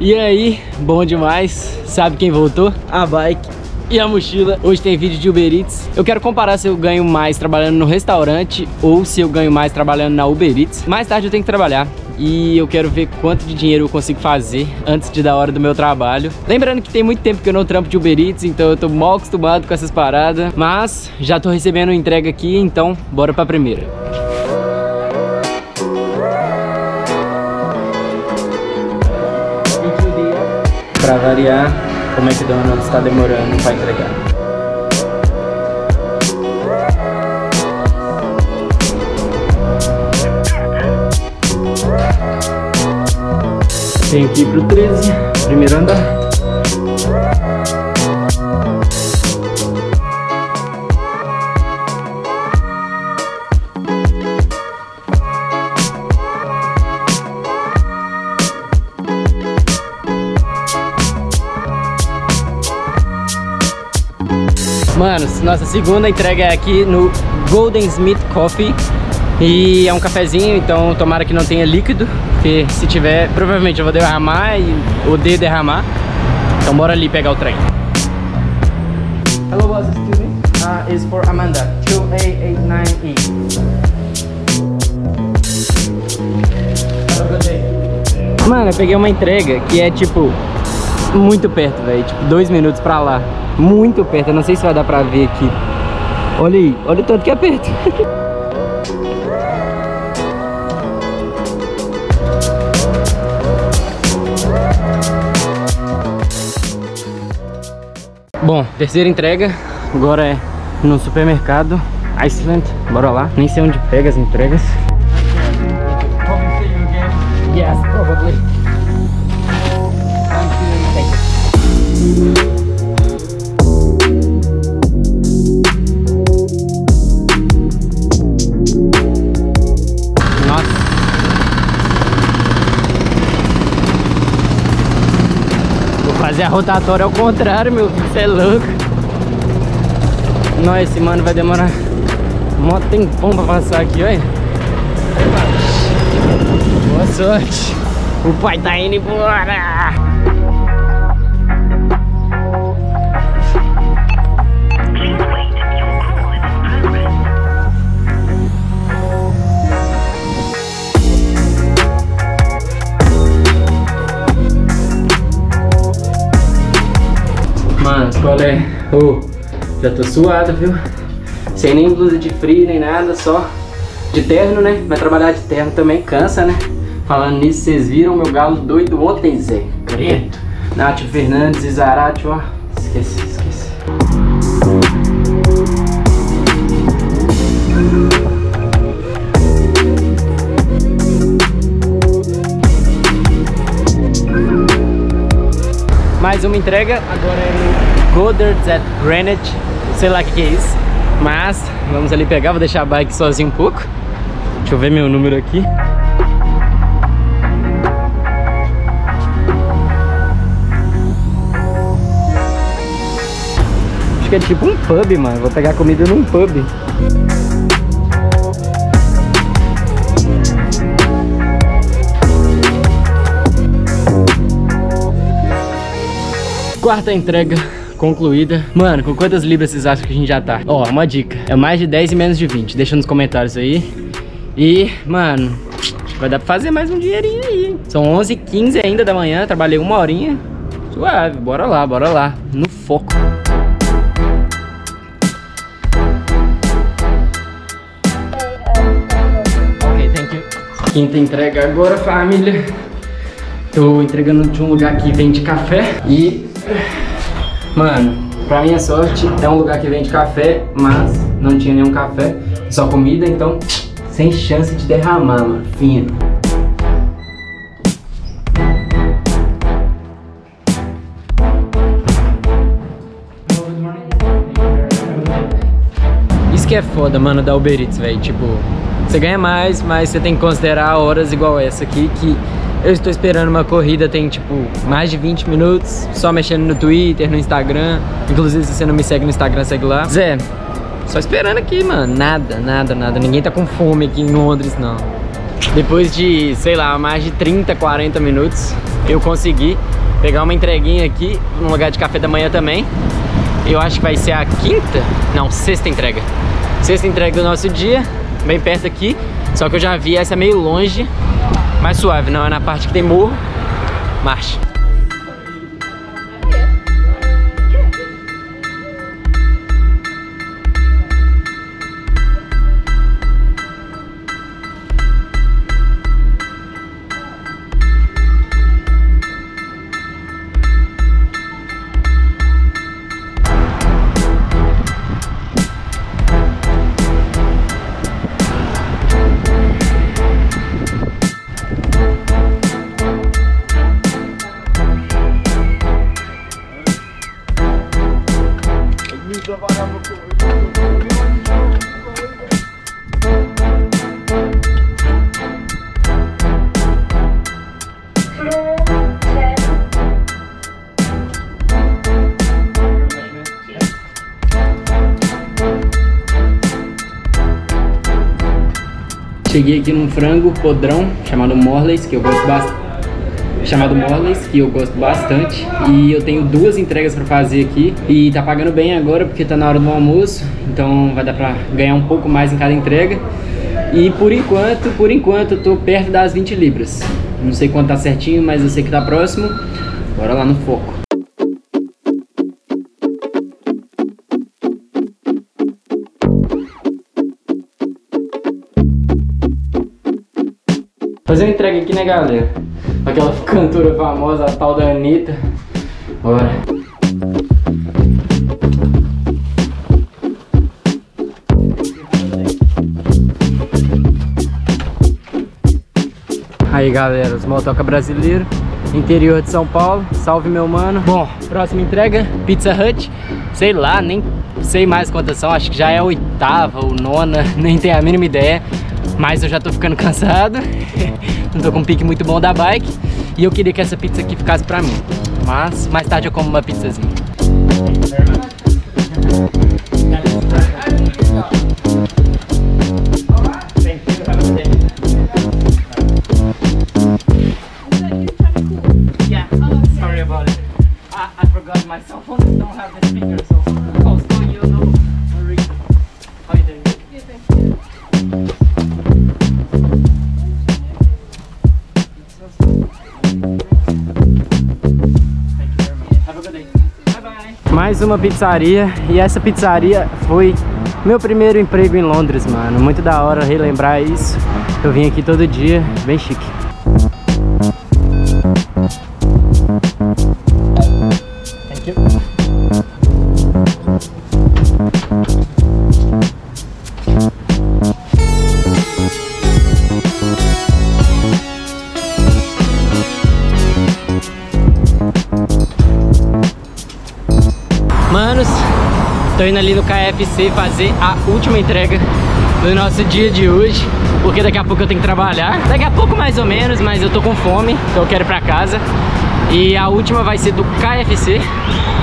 E aí, bom demais. Sabe quem voltou? A bike e a mochila. Hoje tem vídeo de Uber Eats. Eu quero comparar se eu ganho mais trabalhando no restaurante ou se eu ganho mais trabalhando na Uber Eats. Mais tarde eu tenho que trabalhar e eu quero ver quanto de dinheiro eu consigo fazer antes de dar hora do meu trabalho. Lembrando que tem muito tempo que eu não trampo de Uber Eats, então eu tô mal acostumado com essas paradas, mas já tô recebendo entrega aqui, então bora pra primeira. Pra variar, o McDonald's tá demorando pra entregar. Tenho que ir pro 13, primeiro andar. Manos, nossa segunda entrega é aqui no Golden Smith Coffee. E é um cafezinho, então tomara que não tenha líquido, porque se tiver, provavelmente eu vou derramar e odeio derramar. Então bora ali pegar o trem. Hello, boss, excuse me. Is for Amanda, 2889E. Have a good day. Mano, eu peguei uma entrega que é tipo muito perto, velho. Tipo, 2 minutos pra lá. Muito perto, eu não sei se vai dar pra ver aqui. Olha aí, olha o tanto que é perto. Bom, terceira entrega. Agora é no supermercado Iceland. Bora lá. Nem sei onde pega as entregas. Yes, probably. Fazer a rotatória ao contrário, meu filho, você é louco. Nossa, esse mano vai demorar mó tempão pra passar aqui, olha. Boa sorte. O pai tá indo embora. Qual é? Oh, já tô suado, viu? Sem nem blusa de frio, nem nada, só de terno, né? Vai trabalhar de terno também, cansa, né? Falando nisso, vocês viram meu galo doido ontem, Zé? Credo. Nath Fernandes e Zarate, ó. Esqueci. Mais uma entrega, agora é Godards at Greenwich, sei lá o que é isso, mas vamos ali pegar, vou deixar a bike sozinho um pouco. Deixa eu ver meu número aqui. Acho que é tipo um pub, mano, vou pegar comida num pub. Quarta entrega concluída. Mano, com quantas libras vocês acham que a gente já tá? Ó, uma dica. É mais de 10 e menos de 20. Deixa nos comentários aí. E, mano, vai dar pra fazer mais um dinheirinho aí, hein? São 11h15 ainda da manhã. Trabalhei uma horinha. Suave, bora lá. No foco. Ok, thank you. Quinta entrega agora, família. Tô entregando de um lugar que vende café. E... mano, pra minha sorte, é um lugar que vende café, mas não tinha nenhum café, só comida, então sem chance de derramar, mano, fino. Isso que é foda, mano, da Uber Eats, velho, tipo, você ganha mais, mas você tem que considerar horas igual essa aqui, que... eu estou esperando uma corrida, tem tipo mais de 20 minutos, só mexendo no Twitter, no Instagram. Inclusive, se você não me segue no Instagram, segue lá. Zé, só esperando aqui, mano. Nada. Ninguém tá com fome aqui em Londres, não. Depois de, sei lá, mais de 30, 40 minutos, eu consegui pegar uma entreguinha aqui num lugar de café da manhã também. Eu acho que vai ser a quinta, não, sexta entrega. Sexta entrega do nosso dia, bem perto aqui. Só que eu já vi essa meio longe, mais suave, não é na parte que tem morro. Marcha. Cheguei aqui num frango podrão chamado Morley's, que eu gosto bastante. E eu tenho duas entregas pra fazer aqui. E tá pagando bem agora porque tá na hora do almoço, então vai dar pra ganhar um pouco mais em cada entrega. E por enquanto eu tô perto das 20 libras. Não sei quanto tá certinho, mas eu sei que tá próximo. Bora lá no foco. Fazer uma entrega aqui, né, galera? Aquela cantora famosa, a tal da Anitta. Bora. Aí, galera, os motoca brasileiro, interior de São Paulo. Salve, meu mano. Bom, próxima entrega, Pizza Hut. Sei lá, nem sei mais quantas são. Acho que já é a oitava ou nona, nem tenho a mínima ideia. Mas eu já tô ficando cansado, não tô com um pique muito bom da bike. E eu queria que essa pizza aqui ficasse pra mim, mas mais tarde eu como uma pizzazinha. Mais uma pizzaria, e essa pizzaria foi meu primeiro emprego em Londres, mano. Muito da hora relembrar isso. Eu vim aqui todo dia, bem chique. Thank you. Manos, tô indo ali no KFC fazer a última entrega do nosso dia de hoje, porque daqui a pouco eu tenho que trabalhar. Daqui a pouco mais ou menos, mas eu tô com fome, então eu quero ir pra casa. E a última vai ser do KFC.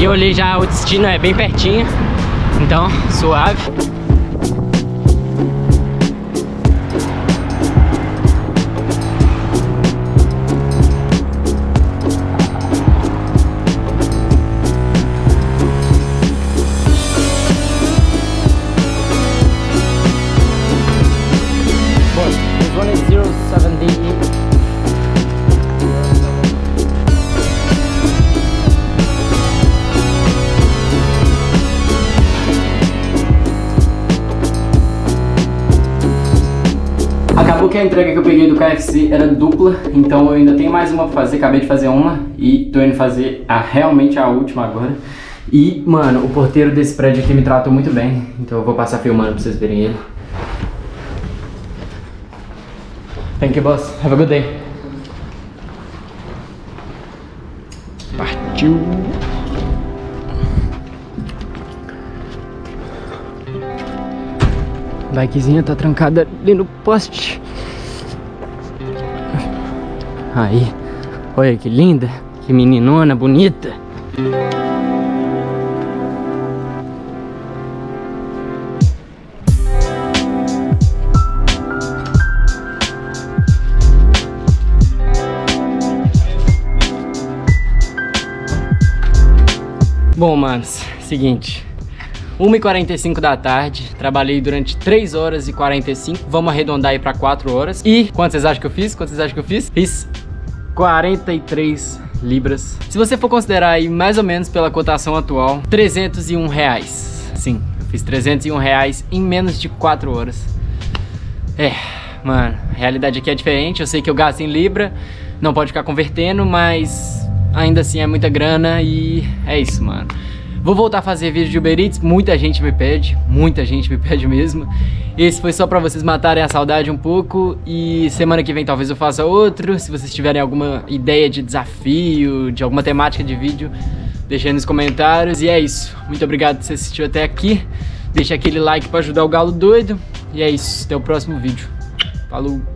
E eu olhei já, o destino é bem pertinho, então suave. Acabou que a entrega que eu peguei do KFC era dupla, então eu ainda tenho mais uma pra fazer, acabei de fazer uma e tô indo fazer realmente a última agora. E, mano, o porteiro desse prédio aqui me tratou muito bem, então eu vou passar filmando pra vocês verem ele. Thank you, boss. Have a good day. Partiu! A bikezinha tá trancada ali no poste. Aí, olha que linda, que meninona bonita. Bom, manos, seguinte, 1h45 da tarde, trabalhei durante 3 horas e 45, vamos arredondar aí pra 4 horas. E quanto vocês acham que eu fiz? Quanto vocês acham que eu fiz? Fiz 43 libras. Se você for considerar aí mais ou menos pela cotação atual, 301 reais. Sim, eu fiz 301 reais em menos de 4 horas. É, mano, a realidade aqui é diferente, eu sei que eu gasto em libra, não pode ficar convertendo, mas ainda assim é muita grana e é isso, mano. Vou voltar a fazer vídeo de Uber Eats, muita gente me pede mesmo. Esse foi só pra vocês matarem a saudade um pouco e semana que vem talvez eu faça outro. Se vocês tiverem alguma ideia de desafio, de alguma temática de vídeo, deixa aí nos comentários. E é isso, muito obrigado por você assistir até aqui. Deixa aquele like pra ajudar o galo doido. E é isso, até o próximo vídeo. Falou!